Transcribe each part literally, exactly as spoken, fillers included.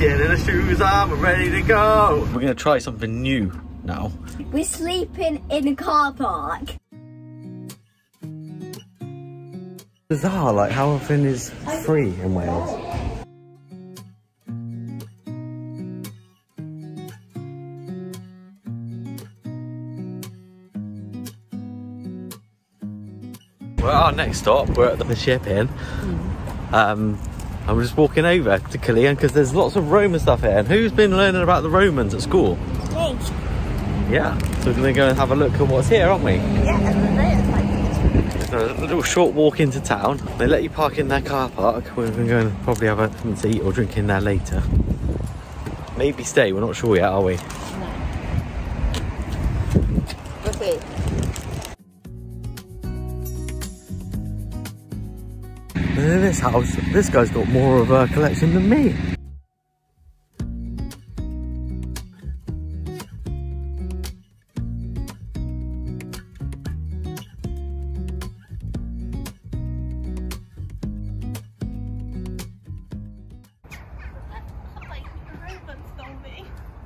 Getting the shoes on, we're ready to go. We're gonna try something new now. We're sleeping in a car park. Bizarre, like how often is free in Wales? Well, our next stop, we're at the Ship Inn. Mm. Um, and we're just walking over to Killian because there's lots of Roman stuff here. And who's been learning about the Romans at school? Me. Yeah, so we're going to go and have a look at what's here, aren't we? Yeah, so a little short walk into town. They let you park in their car park. We're going to go and probably have a, something to eat or drink in there later. Maybe stay, we're not sure yet, are we? No. Okay. And in this house, this guy's got more of a collection than me.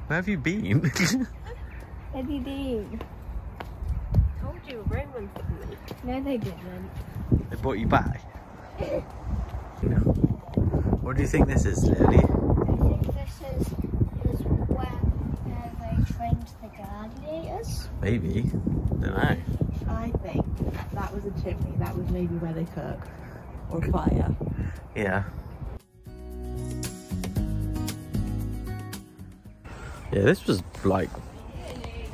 Where have you been? Where have you been? I told you, Romans did me. No, they didn't. They brought you back? No. What do you think this is, Lily? I think this is, is where uh, they trained the gladiators. Maybe. Don't know. I think that was a chimney. That was maybe where they cooked. Or a fire. Yeah. Yeah, this was like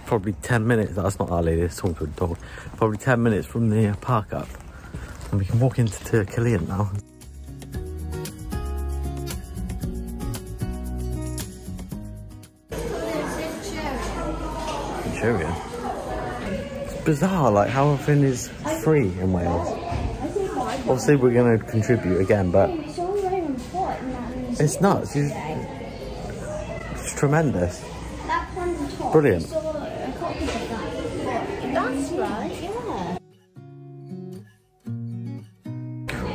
probably ten minutes. That's not our lady, it's talking to a dog. Probably ten minutes from the park up. And we can walk into Tirkilian now. Centurion? It's bizarre, like how often is free in Wales? Obviously we're going to contribute again, but it's nuts. You, it's tremendous. Brilliant. That's right, yeah.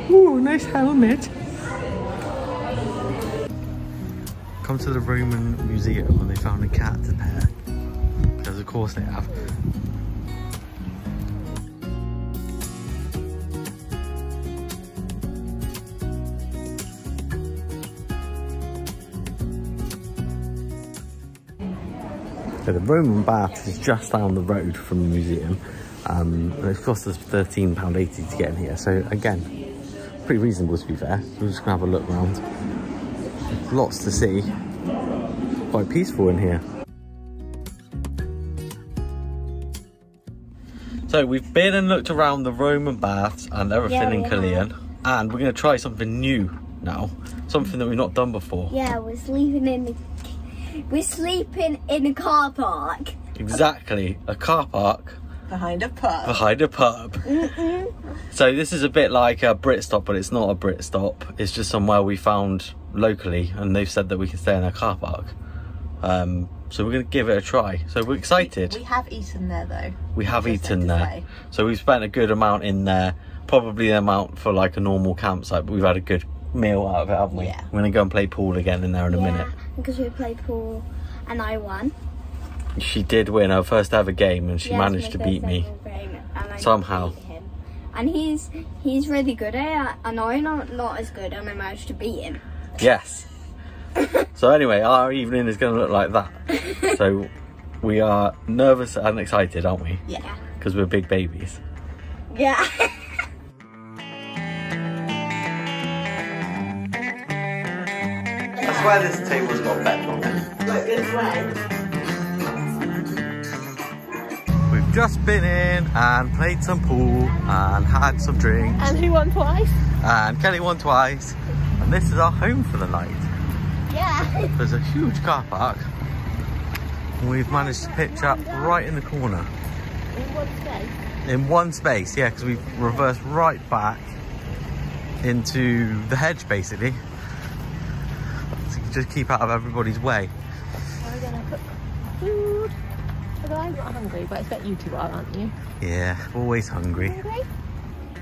Ooh, nice helmet. Come to the Roman Museum and they found a cat to pet. Because of course they have. So the Roman bath is just down the road from the museum. Um, and it's cost us thirteen pounds eighty to get in here. So again, pretty reasonable to be fair. We're just gonna have a look around. Lots to see. Quite peaceful in here. So we've been and looked around the Roman baths and everything yeah, in Caerleon, and we're gonna try something new now. Something that we've not done before. Yeah, we're sleeping in the we're sleeping in a car park. Exactly, a car park. Behind a pub. Behind a pub. Mm-mm. So this is a bit like a Brit stop, but it's not a Brit stop. It's just somewhere we found locally, and they've said that we can stay in a car park. Um, so we're going to give it a try. So we're excited. We, we have eaten there, though. We have eaten there. Say. So we've spent a good amount in there, probably the amount for like a normal campsite, but we've had a good meal out of it, haven't we? Yeah. We're going to go and play pool again in there in a yeah, minute. Because we played pool and I won. She did win her first ever game and she yes, managed to beat me somehow. Beat and he's he's really good at it and I'm not, not as good and I managed to beat him. Yes. So anyway, our evening is going to look like that. So we are nervous and excited, aren't we? Yeah. Because we're big babies. Yeah. That's why this table's got bed on it. Look, it's red. Just been in and played some pool and had some drinks. And he won twice. And Kelly won twice. And this is our home for the night. Yeah. There's a huge car park. And we've managed to pitch up right in the corner. In one space? In one space, yeah, because we've reversed right back into the hedge, basically. So you can just keep out of everybody's way. We're going to cook food. I'm not hungry, but I bet you two are, aren't you? Yeah, always hungry. hungry.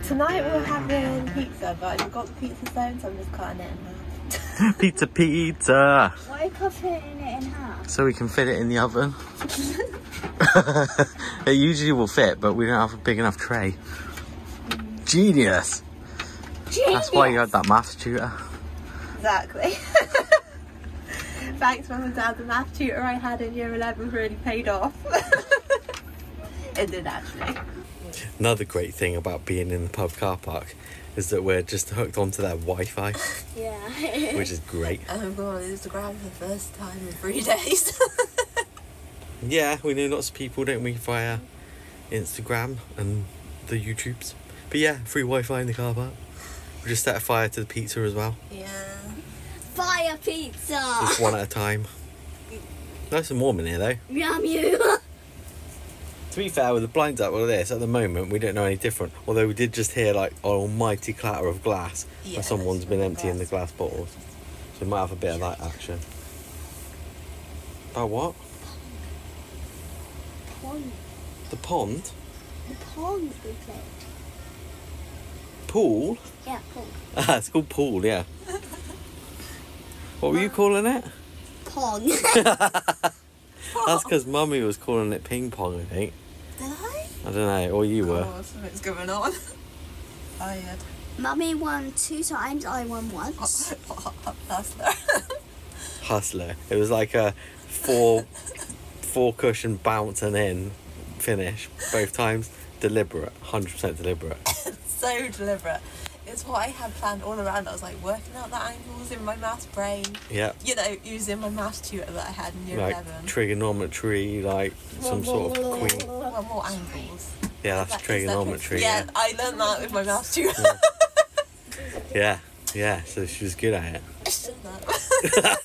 Tonight we're having pizza, but I've got the pizza stone, so I'm just cutting it in half. Pizza, pizza. Why cut it in it in half? So we can fit it in the oven. It usually will fit, but we don't have a big enough tray. Genius. Genius. That's why you had that maths tutor. Exactly. Thanks, Mum and Dad. The math tutor I had in year eleven really paid off. It did, actually. Another great thing about being in the pub car park is that we're just hooked onto their Wi-Fi. Yeah. Which is great. Oh god, it was the ground for the first time in three days. Yeah, we knew lots of people, don't we, via Instagram and the YouTubes. But yeah, free Wi-Fi in the car park. We just set a fire to the pizza as well. Yeah. Fire pizza! Just one at a time. Nice and warm in here though. Yum you! To be fair, with the blinds up like this, at the moment we don't know any different. Although we did just hear like an almighty clatter of glass, yeah, and someone's been emptying the glass bottles. So we might have a bit of that action. About what? Pond. The pond? The pond we played. Pool? Yeah, pool. Ah, it's called pool, yeah. What were you calling it? Pong. That's because Mummy was calling it ping pong, I think. Did I? I don't know, or you were. Oh, something's going on. I had. Mummy won two times, I won once. Hustler. Hustler. It was like a four, four cushion bounce and in finish both times. Deliberate, one hundred percent deliberate. So deliberate. It's what I had planned all around. I was like working out the angles in my maths brain. Yeah. You know, using my maths tutor that I had in year eleven. Like trigonometry, like some sort of queen. Well, more angles. Yeah, that's that, trigonometry. That, yeah, yeah, I learned that with my maths tutor. Yeah. yeah, yeah, so she was good at it. I should have.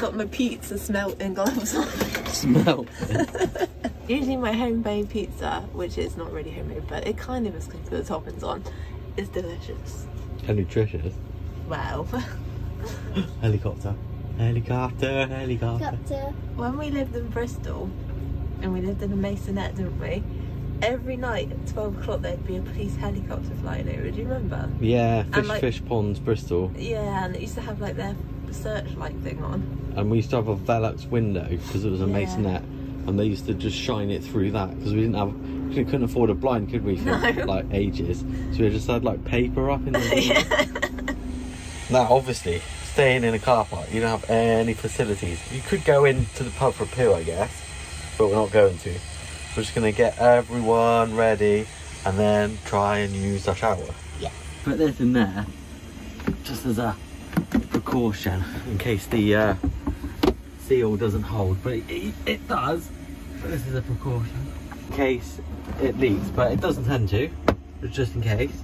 Got my pizza smelting gloves on. Smelting. Usually my homemade pizza, which is not really homemade, but it kind of is because the toppings on, is delicious. And nutritious. Wow. Helicopter. Helicopter, helicopter. Helicopter. When we lived in Bristol, and we lived in a Masonette, didn't we? Every night at twelve o'clock there'd be a police helicopter flying over, do you remember? Yeah, fish, and, like, fish ponds, Bristol. Yeah, and it used to have like their searchlight thing on. And we used to have a Velux window, because it was a yeah. Masonette. And they used to just shine it through that because we didn't have, we couldn't afford a blind, could we? For no. like ages, so we just had like paper up in the window. Yeah. Now, obviously, staying in a car park, you don't have any facilities. You could go into the pub for a poo, I guess, but we're not going to. We're just gonna get everyone ready and then try and use our shower. Yeah. Put this in there, just as a precaution in case the. Uh, seal doesn't hold, but it, it, it does, but this is a precaution in case it leaks, but it doesn't tend to, but just in case.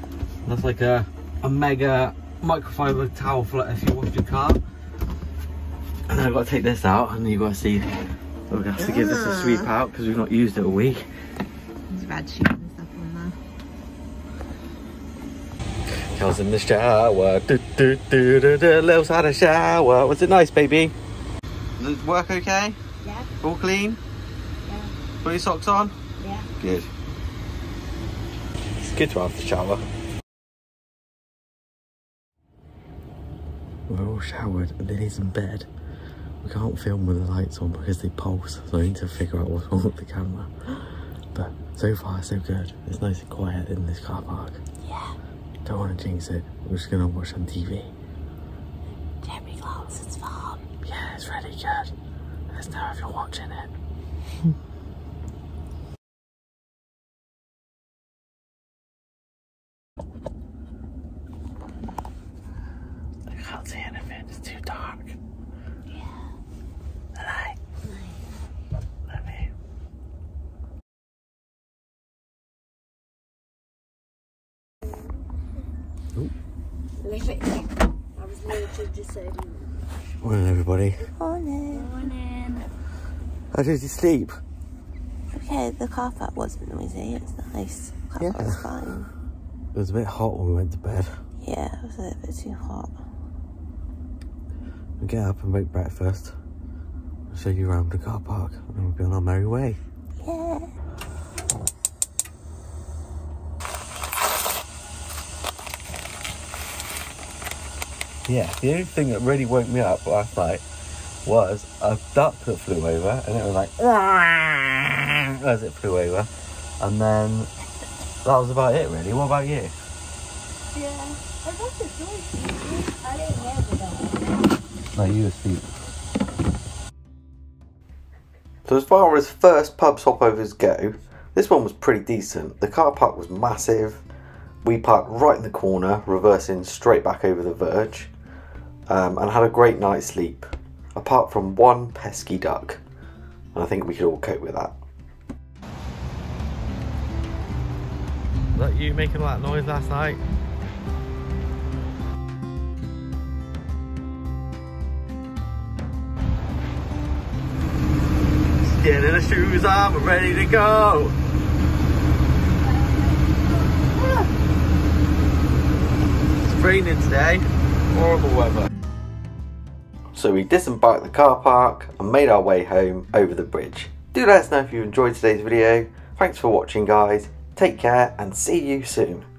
And that's like a, a mega microfiber towel for like if you wash your car. And then I've got to take this out and you've got to see, we're going to have to give this a sweep out because we've not used it a week. There's rad sheets and stuff on there. Girls in the shower, do do do do do, Lil's had a shower. Was it nice, baby? Does it work okay? Yeah. All clean? Yeah. Put your socks on? Yeah. Good. It's good to have the shower. We're all showered and Lily's in bed. We can't film with the lights on because they pulse, so I need to figure out what's wrong with the camera. But so far so good. It's nice and quiet in this car park. Yeah. Don't want to jinx it. We're just going to watch on T V. Jeremy Clarkson's farm. Yeah, it's really good. Let's know if you're watching it. I can't see anything, it's too dark. Yeah. Hello? Nice. Let me. Ooh. I was limited to say. Morning, everybody. Morning. Morning. How did you sleep? Okay, the car park wasn't noisy. It's nice. The car yeah. park was fine. It was a bit hot when we went to bed. Yeah, it was a little bit too hot. We'll get up and make breakfast. I'll show you around the car park and we'll be on our merry way. Yeah. yeah, the only thing that really woke me up last night was a duck that flew over, and it was like as it flew over, and then that was about it really. What about you? Yeah, I got the voice. I didn't hear the dog. No, you were asleep. So as far as first pub stopovers go, this one was pretty decent. The car park was massive. We parked right in the corner, reversing straight back over the verge, um, and had a great night's sleep, apart from one pesky duck, and I think we could all cope with that. Was that you making all that noise last night? Getting the shoes on, we're ready to go! It's raining today, horrible weather. So we disembarked the car park and made our way home over the bridge. Do let us know if you enjoyed today's video. Thanks for watching guys, take care and see you soon.